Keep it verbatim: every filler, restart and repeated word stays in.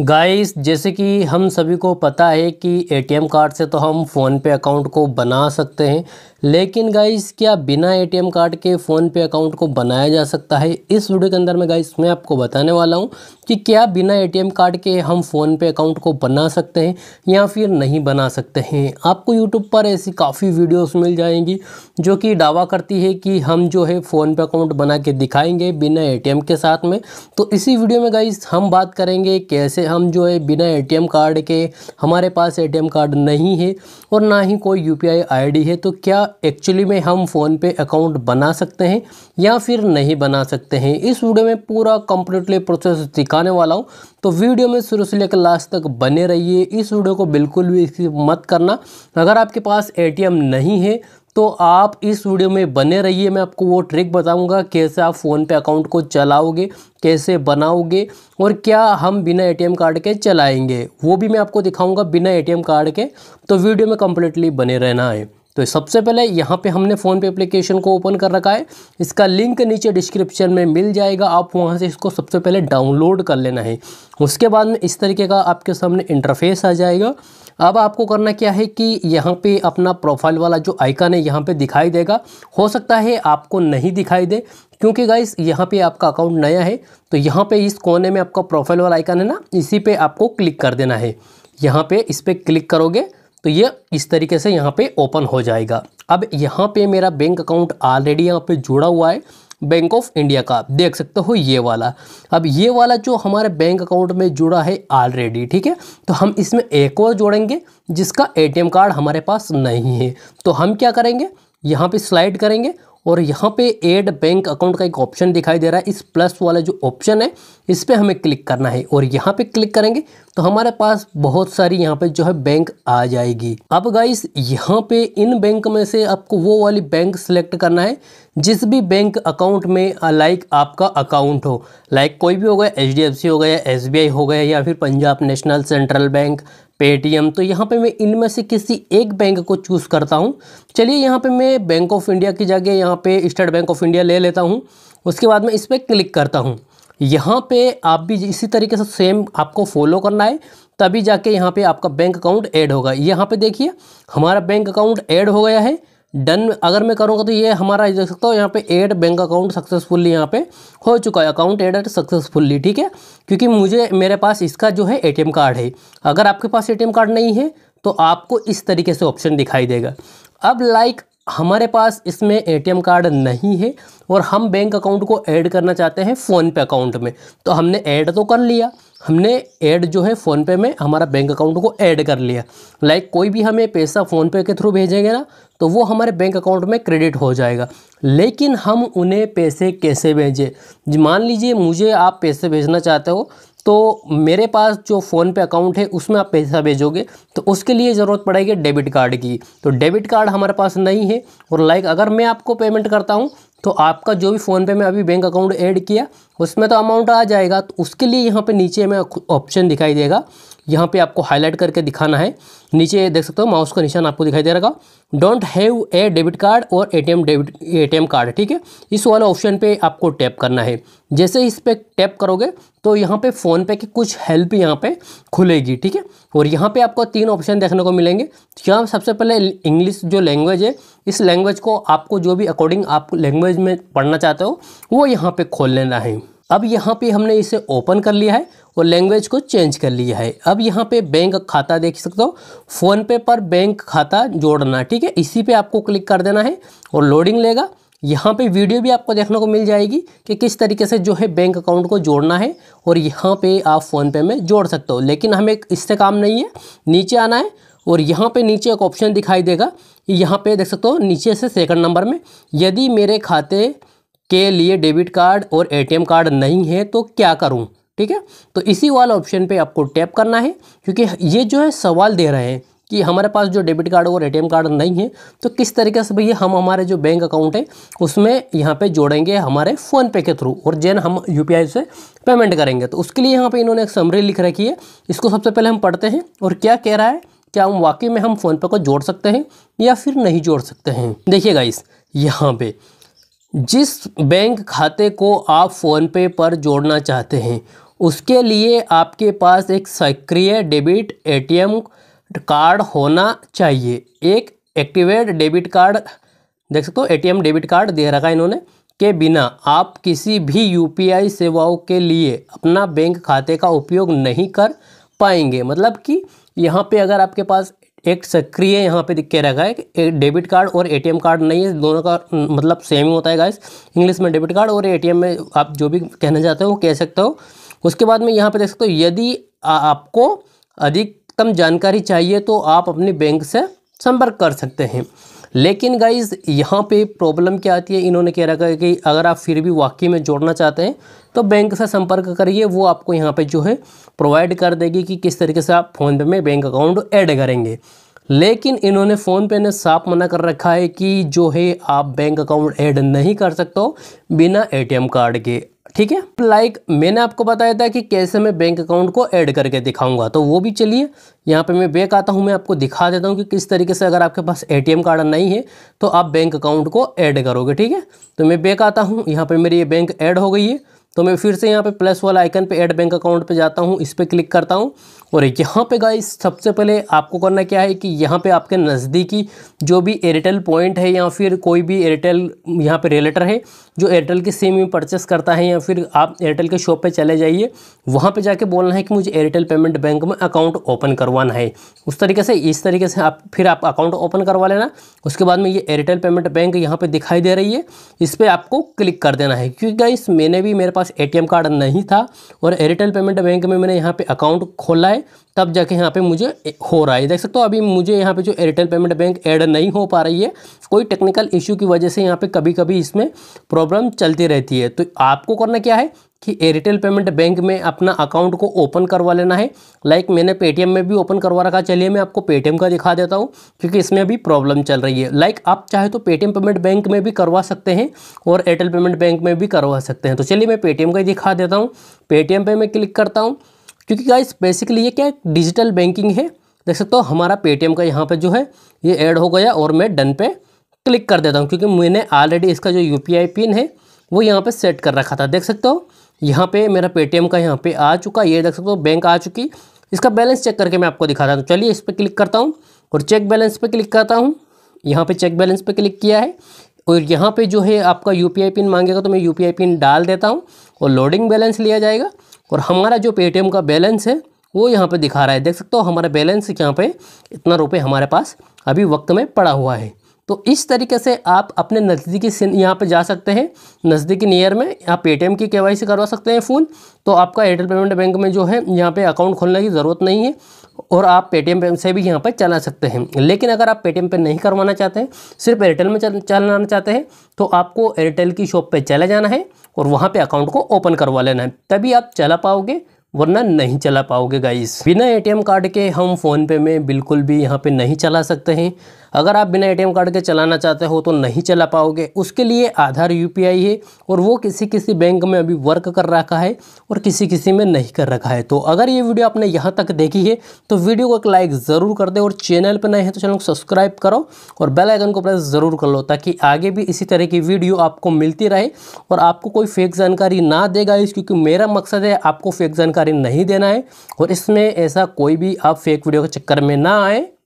Guys, जैसे कि हम सभी को पता है कि एटीएम कार्ड से तो हम फ़ोन पे अकाउंट को बना सकते हैं, लेकिन गाइस क्या बिना एटीएम कार्ड के फ़ोन पे अकाउंट को बनाया जा सकता है। इस वीडियो के अंदर में गाइस मैं आपको बताने वाला हूं कि क्या बिना एटीएम कार्ड के हम फ़ोन पे अकाउंट को बना सकते हैं या फिर नहीं बना सकते हैं। आपको यूट्यूब पर ऐसी काफ़ी वीडियोस मिल जाएंगी जो कि दावा करती है कि हम जो है फ़ोन पे अकाउंट बना के दिखाएंगे बिना एटीएम के साथ में। तो इसी वीडियो में गाइस हम बात करेंगे कैसे हम जो है बिना एटीएम कार्ड के, हमारे पास एटीएम कार्ड नहीं है और ना ही कोई यूपीआई आईडी है, तो क्या एक्चुअली में हम फ़ोन पे अकाउंट बना सकते हैं या फिर नहीं बना सकते हैं। इस वीडियो में पूरा कंप्लीटली प्रोसेस दिखाने वाला हूं, तो वीडियो में शुरू से लेकर लास्ट तक बने रहिए। इस वीडियो को बिल्कुल भी स्किप मत करना। अगर आपके पास एटीएम नहीं है तो आप इस वीडियो में बने रहिए, मैं आपको वो ट्रिक बताऊंगा कैसे आप फ़ोन पे अकाउंट को चलाओगे, कैसे बनाओगे और क्या हम बिना एटीएम कार्ड के चलाएंगे, वो भी मैं आपको दिखाऊंगा बिना एटीएम कार्ड के। तो वीडियो में कंप्लीटली बने रहना है। तो सबसे पहले यहाँ पे हमने फ़ोन पे एप्लीकेशन को ओपन कर रखा है, इसका लिंक नीचे डिस्क्रिप्शन में मिल जाएगा, आप वहाँ से इसको सबसे पहले डाउनलोड कर लेना है। उसके बाद में इस तरीके का आपके सामने इंटरफेस आ जाएगा। अब आपको करना क्या है कि यहाँ पे अपना प्रोफाइल वाला जो आइकन है यहाँ पे दिखाई देगा, हो सकता है आपको नहीं दिखाई दे क्योंकि गाइस यहाँ पे आपका अकाउंट नया है। तो यहाँ पे इस कोने में आपका प्रोफाइल वाला आइकन है ना, इसी पे आपको क्लिक कर देना है। यहाँ पे इस पर क्लिक करोगे तो ये इस तरीके से यहाँ पे ओपन हो जाएगा। अब यहाँ पे मेरा बैंक अकाउंट ऑलरेडी यहाँ पे जुड़ा हुआ है बैंक ऑफ इंडिया का, आप देख सकते हो ये वाला। अब ये वाला जो हमारे बैंक अकाउंट में जुड़ा है ऑलरेडी, ठीक है, तो हम इसमें एक और जोड़ेंगे जिसका एटीएम कार्ड हमारे पास नहीं है। तो हम क्या करेंगे, यहाँ पे स्लाइड करेंगे और यहाँ पे ऐड बैंक अकाउंट का एक ऑप्शन दिखाई दे रहा है, इस प्लस वाला जो ऑप्शन है इस पे हमें क्लिक करना है और यहाँ पे क्लिक करेंगे तो हमारे पास बहुत सारी यहाँ पे जो है बैंक आ जाएगी। अब गाइस यहाँ पे इन बैंक में से आपको वो वाली बैंक सेलेक्ट करना है जिस भी बैंक अकाउंट में लाइक आपका अकाउंट हो, लाइक कोई भी हो गया, एच डी एफ सी हो गया, एस बी आई हो गया या फिर Punjab national central bank, Paytm. तो यहाँ पे मैं इनमें से किसी एक बैंक को चूज़ करता हूँ। चलिए यहाँ पे मैं बैंक ऑफ इंडिया की जगह यहाँ पे स्टेट बैंक ऑफ इंडिया ले लेता हूँ। उसके बाद मैं इस पर क्लिक करता हूँ। यहाँ पे आप भी इसी तरीके से सेम आपको फॉलो करना है, तभी जाके यहाँ पे आपका बैंक अकाउंट ऐड होगा। यहाँ पर देखिए हमारा बैंक अकाउंट ऐड हो गया है। डन अगर मैं करूँगा तो ये हमारा देख सकता हो यहाँ पे ऐड बैंक अकाउंट सक्सेसफुली यहाँ पे हो चुका है, अकाउंट एड सक्सेसफुली, ठीक है, क्योंकि मुझे मेरे पास इसका जो है एटीएम कार्ड है। अगर आपके पास एटीएम कार्ड नहीं है तो आपको इस तरीके से ऑप्शन दिखाई देगा। अब लाइक हमारे पास इसमें एटीएम कार्ड नहीं है और हम बैंक अकाउंट को ऐड करना चाहते हैं फ़ोन पे अकाउंट में, तो हमने ऐड तो कर लिया, हमने ऐड जो है फ़ोन पे में हमारा बैंक अकाउंट को ऐड कर लिया। लाइक कोई भी हमें पैसा फ़ोन पे के थ्रू भेजेंगे ना तो वो हमारे बैंक अकाउंट में क्रेडिट हो जाएगा। लेकिन हम उन्हें पैसे कैसे भेजें, मान लीजिए मुझे आप पैसे भेजना चाहते हो तो मेरे पास जो फ़ोन पे अकाउंट है उसमें आप पैसा भेजोगे तो उसके लिए ज़रूरत पड़ेगी डेबिट कार्ड की। तो डेबिट कार्ड हमारे पास नहीं है और लाइक अगर मैं आपको पेमेंट करता हूँ तो आपका जो भी फ़ोन पे में अभी बैंक अकाउंट ऐड किया उसमें तो अमाउंट आ जाएगा। तो उसके लिए यहाँ पे नीचे में ऑप्शन दिखाई देगा, यहाँ पे आपको हाईलाइट करके दिखाना है। नीचे देख सकते हो माउस का निशान आपको दिखाई दे रहा है, don't have a debit card और एटीएम डेबिट एटीएम कार्ड, ठीक है, इस वाले ऑप्शन पे आपको टैप करना है। जैसे इस पर टैप करोगे तो यहाँ पे फ़ोन पे की कुछ हेल्प यहाँ पे खुलेगी, ठीक है, और यहाँ पे आपको तीन ऑप्शन देखने को मिलेंगे। यहाँ सबसे पहले इंग्लिश जो लैंग्वेज है, इस लैंग्वेज को आपको जो भी अकॉर्डिंग आप लैंग्वेज में पढ़ना चाहते हो वो यहाँ पे खोल लेना है। अब यहाँ पे हमने इसे ओपन कर लिया है और लैंग्वेज को चेंज कर लिया है। अब यहाँ पे बैंक खाता देख सकते हो, फ़ोन पे पर बैंक खाता जोड़ना, ठीक है, इसी पे आपको क्लिक कर देना है और लोडिंग लेगा। यहाँ पे वीडियो भी आपको देखने को मिल जाएगी कि किस तरीके से जो है बैंक अकाउंट को जोड़ना है और यहाँ पे आप फ़ोन पे में जोड़ सकते हो। लेकिन हमें इससे काम नहीं है, नीचे आना है और यहाँ पे नीचे एक ऑप्शन दिखाई देगा, यहाँ पे देख सकते हो नीचे से सेकंड नंबर में, यदि मेरे खाते के लिए डेबिट कार्ड और एटीएम कार्ड नहीं है तो क्या करूं, ठीक है। तो इसी वाले ऑप्शन पे आपको टैप करना है क्योंकि ये जो है सवाल दे रहे हैं कि हमारे पास जो डेबिट कार्ड और एटीएम कार्ड नहीं है तो किस तरीके से भैया हम हमारे जो बैंक अकाउंट है उसमें यहाँ पे जोड़ेंगे हमारे फ़ोन पे के थ्रू और जैन हम यूपीआई से पेमेंट करेंगे। तो उसके लिए यहाँ पे इन्होंने एक समरी लिख रखी है, इसको सबसे पहले हम पढ़ते हैं और क्या कह रहा है, क्या हम वाकई में हम फ़ोन पे को जोड़ सकते हैं या फिर नहीं जोड़ सकते हैं। देखिए गाइस, यहाँ पे जिस बैंक खाते को आप फ़ोन पे पर जोड़ना चाहते हैं उसके लिए आपके पास एक सक्रिय डेबिट एटीएम कार्ड होना चाहिए। एक एक्टिवेट डेबिट कार्ड देख सकते हो, एटीएम डेबिट कार्ड दे रखा है इन्होंने, के बिना आप किसी भी यूपीआई सेवाओं के लिए अपना बैंक खाते का उपयोग नहीं कर पाएंगे। मतलब कि यहाँ पे अगर आपके पास एक सक्रिय यहाँ पे दिख के रखा है कि डेबिट कार्ड और एटीएम कार्ड नहीं है, दोनों का मतलब सेम ही होता है गाइस। इंग्लिश में डेबिट कार्ड और एटीएम में आप जो भी कहना चाहते हो वो कह सकते हो। उसके बाद में यहाँ पे देख सकते हो, यदि आपको अधिकतम जानकारी चाहिए तो आप अपने बैंक से संपर्क कर सकते हैं। लेकिन गाइज़ यहाँ पे प्रॉब्लम क्या आती है, इन्होंने कह रखा है कि अगर आप फिर भी वाकई में जोड़ना चाहते हैं तो बैंक से संपर्क करिए, वो आपको यहाँ पे जो है प्रोवाइड कर देगी कि किस तरीके से आप फ़ोनपे में बैंक अकाउंट ऐड करेंगे। लेकिन इन्होंने फ़ोनपे ने साफ मना कर रखा है कि जो है आप बैंक अकाउंट ऐड नहीं कर सकते हो बिना ए टी एम कार्ड के, ठीक है। लाइक मैंने आपको बताया था कि कैसे मैं बैंक अकाउंट को ऐड करके दिखाऊंगा, तो वो भी चलिए यहाँ पे मैं बैक आता हूँ, मैं आपको दिखा देता हूँ कि किस तरीके से अगर आपके पास एटीएम कार्ड नहीं है तो आप बैंक अकाउंट को ऐड करोगे, ठीक है। तो मैं बैक आता हूँ, यहाँ पे मेरी ये बैंक ऐड हो गई है, तो मैं फिर से यहाँ पे प्लस वाला आइकन पे ऐड बैंक अकाउंट पे जाता हूँ, इस पर क्लिक करता हूँ। और यहाँ पे गाइस सबसे पहले आपको करना क्या है कि यहाँ पे आपके नज़दीकी जो भी एयरटेल पॉइंट है या फिर कोई भी एयरटेल यहाँ पे रिलेटर है जो एयरटेल की सिम परचेस करता है, या फिर आप एयरटेल के शॉप पे चले जाइए, वहाँ पे जाके बोलना है कि मुझे एयरटेल पेमेंट बैंक में अकाउंट ओपन करवाना है। उस तरीके से इस तरीके से आप फिर आप अकाउंट ओपन करवा लेना। उसके बाद में ये एयरटेल पेमेंट बैंक यहाँ पर दिखाई दे रही है, इस पर आपको क्लिक कर देना है। क्योंकि गाइस मैंने भी मेरे पास एटीएम कार्ड नहीं था और एयरटेल पेमेंट बैंक में मैंने यहाँ पे अकाउंट खोला है, तब जाके यहाँ पे मुझे हो रहा है, देख सकते हो। अभी मुझे यहाँ पे जो एयरटेल पेमेंट बैंक ऐड नहीं हो पा रही है, कोई टेक्निकल इश्यू की वजह से यहाँ पे कभी कभी इसमें प्रॉब्लम चलती रहती है। तो आपको करना क्या है कि एयरटेल पेमेंट बैंक में अपना अकाउंट को ओपन करवा लेना है। लाइक मैंने पेटीएम में भी ओपन करवा रखा, चलिए मैं आपको पेटीएम का दिखा देता हूँ क्योंकि इसमें भी प्रॉब्लम चल रही है। लाइक आप चाहे तो पेटीएम पेमेंट बैंक में भी करवा सकते हैं और एयरटेल पेमेंट बैंक में भी करवा सकते हैं। तो चलिए मैं पेटीएम का ही दिखा देता हूँ, पेटीएम पर मैं क्लिक करता हूँ। क्योंकि गाइस बेसिकली ये क्या डिजिटल बैंकिंग है, देख सकते हो हमारा पेटीएम का यहाँ पर जो है ये ऐड हो गया और मैं डन पे क्लिक कर देता हूँ क्योंकि मैंने ऑलरेडी इसका जो यूपीआई पिन है वो यहाँ पे सेट कर रखा था। देख सकते हो यहाँ पे मेरा पेटीएम का यहाँ पे आ चुका, ये देख सकते हो बैंक आ चुकी। इसका बैलेंस चेक करके मैं आपको दिखाता हूँ, चलिए इस पर क्लिक करता हूँ और चेक बैलेंस पे क्लिक करता हूँ। यहाँ पे चेक बैलेंस पे क्लिक किया है और यहाँ पे जो है आपका यूपीआई पिन मांगेगा, तो मैं यूपीआई पिन डाल देता हूँ और लोडिंग बैलेंस लिया जाएगा और हमारा जो पेटीएम का बैलेंस है वो यहाँ पे दिखा रहा है। देख सकते हो हमारा बैलेंस यहाँ पे इतना रुपये हमारे पास अभी वक्त में पड़ा हुआ है। तो इस तरीके से आप अपने नज़दीकी यहाँ पे जा सकते हैं, नज़दीकी नियर में आप पेटीएम की केवाईसी करवा सकते हैं फ़ोन, तो आपका एयरटेल पेमेंट बैंक में जो है यहाँ पे अकाउंट खोलने की ज़रूरत नहीं है और आप पेटीएम से भी यहाँ पर चला सकते हैं। लेकिन अगर आप पेटीएम पे नहीं करवाना चाहते हैं, सिर्फ एयरटेल में चलाना चाहते हैं, तो आपको एयरटेल की शॉप पर चले जाना है और वहाँ पर अकाउंट को ओपन करवा लेना है, तभी आप चला पाओगे, वरना नहीं चला पाओगे गाइस। बिना एटीएम कार्ड के हम फ़ोनपे में बिल्कुल भी यहाँ पे नहीं चला सकते हैं। अगर आप बिना एटीएम कार्ड के चलाना चाहते हो तो नहीं चला पाओगे, उसके लिए आधार यूपीआई है और वो किसी किसी बैंक में अभी वर्क कर रखा है और किसी किसी में नहीं कर रखा है। तो अगर ये वीडियो आपने यहाँ तक देखी है तो वीडियो को एक लाइक ज़रूर कर दे और चैनल पर नए हैं तो चैनल को सब्सक्राइब करो और बेल आइकन को प्रेस ज़रूर कर लो, ताकि आगे भी इसी तरह की वीडियो आपको मिलती रहे और आपको कोई फेक जानकारी ना दे गाइस। क्योंकि मेरा मकसद है आपको फेक जानकारी नहीं देना है और इसमें ऐसा कोई भी आप फेक वीडियो के चक्कर में ना आए।